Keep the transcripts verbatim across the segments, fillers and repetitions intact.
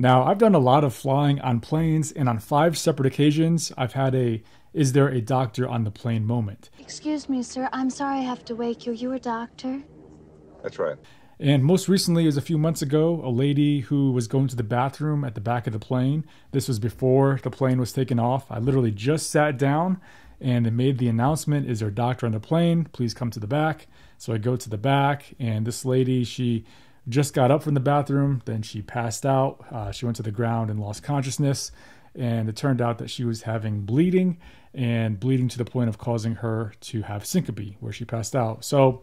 Now, I've done a lot of flying on planes, and on five separate occasions, I've had a "is there a doctor on the plane" moment. Excuse me, sir. I'm sorry I have to wake you. You a doctor? That's right. And most recently, it was a few months ago, a lady who was going to the bathroom at the back of the plane. This was before the plane was taken off. I literally just sat down and they made the announcement, "Is there a doctor on the plane? Please come to the back." So I go to the back, and this lady, she just got up from the bathroom. Then she passed out. Uh, she went to the ground and lost consciousness. And it turned out that she was having bleeding and bleeding to the point of causing her to have syncope, where she passed out. So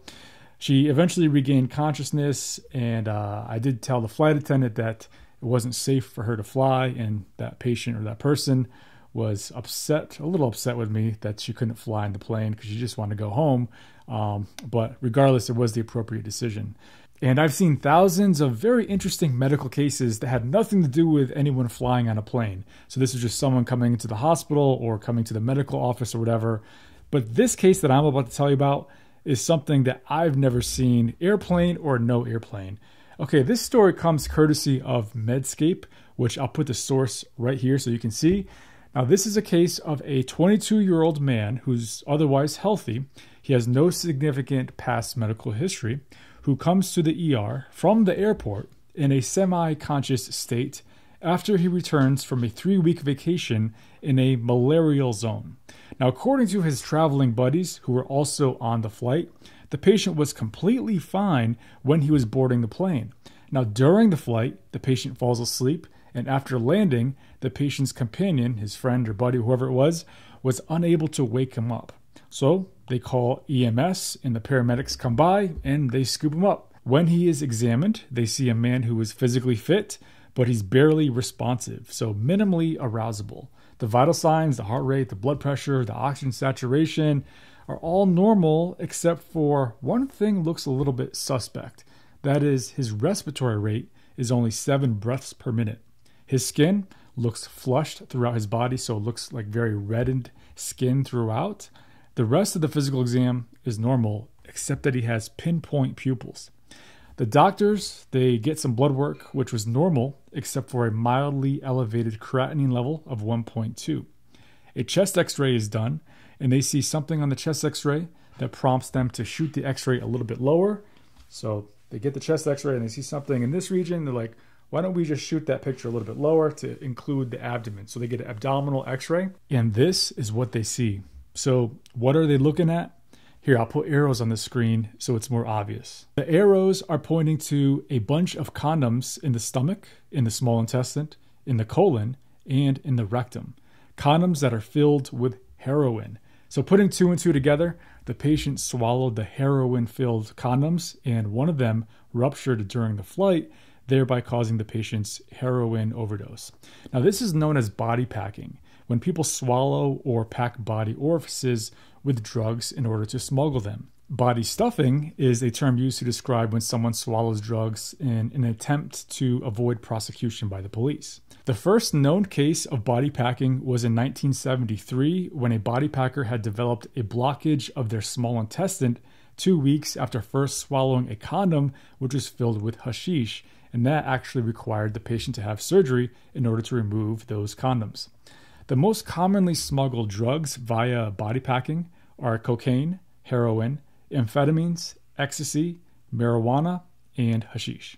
she eventually regained consciousness, and uh, I did tell the flight attendant that it wasn't safe for her to fly, and that patient or that person was upset, a little upset with me that she couldn't fly in the plane because she just wanted to go home. Um, but regardless, it was the appropriate decision. And I've seen thousands of very interesting medical cases that had nothing to do with anyone flying on a plane. So this is just someone coming into the hospital or coming to the medical office or whatever. But this case that I'm about to tell you about is something that I've never seen, airplane or no airplane. Okay, this story comes courtesy of Medscape, which I'll put the source right here so you can see. Now, this is a case of a twenty-two-year-old man who's otherwise healthy. He has no significant past medical history, who comes to the E R from the airport in a semi-conscious state after he returns from a three-week vacation in a malarial zone. Now, according to his traveling buddies who were also on the flight, the patient was completely fine when he was boarding the plane. Now, during the flight, the patient falls asleep, and after landing, the patient's companion, his friend or buddy, whoever it was, was unable to wake him up. So they call E M S, and the paramedics come by, and they scoop him up. When he is examined, they see a man who is physically fit, but he's barely responsive, so minimally arousable. The vital signs, the heart rate, the blood pressure, the oxygen saturation are all normal, except for one thing looks a little bit suspect. That is, his respiratory rate is only seven breaths per minute. His skin looks flushed throughout his body, so it looks like very reddened skin throughout. The rest of the physical exam is normal, except that he has pinpoint pupils. The doctors, they get some blood work, which was normal, except for a mildly elevated creatinine level of one point two. A chest x-ray is done, and they see something on the chest x-ray that prompts them to shoot the x-ray a little bit lower. So they get the chest x-ray and they see something in this region. They're like, why don't we just shoot that picture a little bit lower to include the abdomen? So they get an abdominal x-ray, and this is what they see. So what are they looking at? Here, I'll put arrows on the screen so it's more obvious. The arrows are pointing to a bunch of condoms in the stomach, in the small intestine, in the colon, and in the rectum. Condoms that are filled with heroin. So putting two and two together, the patient swallowed the heroin-filled condoms, and one of them ruptured during the flight, thereby causing the patient's heroin overdose. Now, this is known as body packing, when people swallow or pack body orifices with drugs in order to smuggle them. Body stuffing is a term used to describe when someone swallows drugs in an attempt to avoid prosecution by the police. The first known case of body packing was in nineteen seventy-three, when a body packer had developed a blockage of their small intestine two weeks after first swallowing a condom which was filled with hashish, and that actually required the patient to have surgery in order to remove those condoms. The most commonly smuggled drugs via body packing are cocaine, heroin, amphetamines, ecstasy, marijuana, and hashish.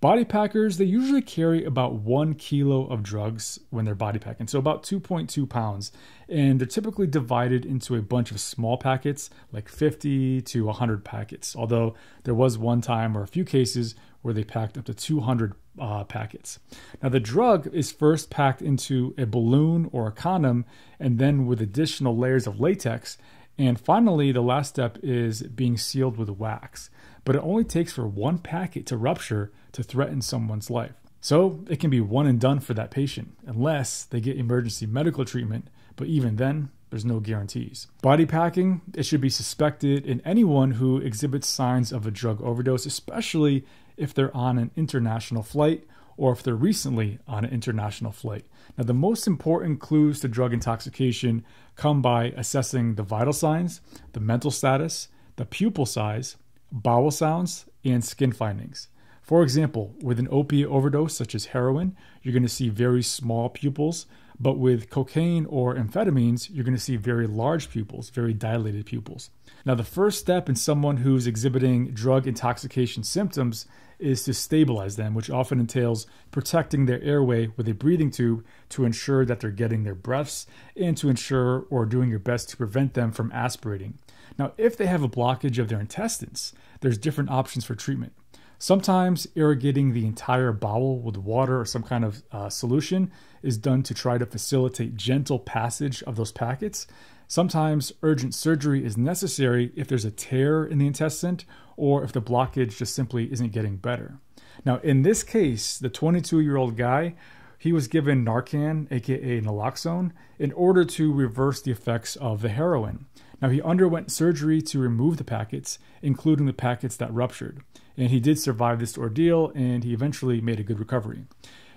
Body packers, they usually carry about one kilo of drugs when they're body packing, so about two point two pounds. And they're typically divided into a bunch of small packets, like fifty to one hundred packets, although there was one time or a few cases where they packed up to two hundred uh, packets. Now, the drug is first packed into a balloon or a condom, and then with additional layers of latex. And finally, the last step is being sealed with wax. But it only takes for one packet to rupture to threaten someone's life. So it can be one and done for that patient, unless they get emergency medical treatment. But even then, there's no guarantees. Body packing, it should be suspected in anyone who exhibits signs of a drug overdose, especially if they're on an international flight or if they're recently on an international flight. Now, the most important clues to drug intoxication come by assessing the vital signs, the mental status, the pupil size, bowel sounds, and skin findings. For example, with an opiate overdose such as heroin, you're going to see very small pupils, but with cocaine or amphetamines, you're going to see very large pupils, very dilated pupils. Now, the first step in someone who's exhibiting drug intoxication symptoms is to stabilize them, which often entails protecting their airway with a breathing tube to ensure that they're getting their breaths and to ensure or doing your best to prevent them from aspirating. Now, if they have a blockage of their intestines, there's different options for treatment. Sometimes irrigating the entire bowel with water or some kind of uh, solution is done to try to facilitate gentle passage of those packets. Sometimes urgent surgery is necessary if there's a tear in the intestine or if the blockage just simply isn't getting better. Now, in this case, the twenty-two-year-old guy, he was given Narcan, aka naloxone, in order to reverse the effects of the heroin. Now, he underwent surgery to remove the packets, including the packets that ruptured. And he did survive this ordeal, and he eventually made a good recovery.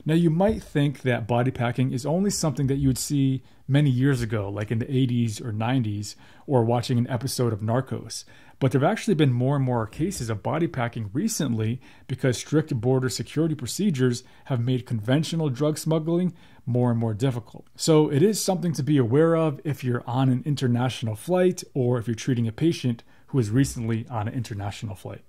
Now, you might think that body packing is only something that you would see many years ago, like in the eighties or nineties, or watching an episode of Narcos. But there have actually been more and more cases of body packing recently because strict border security procedures have made conventional drug smuggling more and more difficult. So it is something to be aware of if you're on an international flight or if you're treating a patient who is recently on an international flight.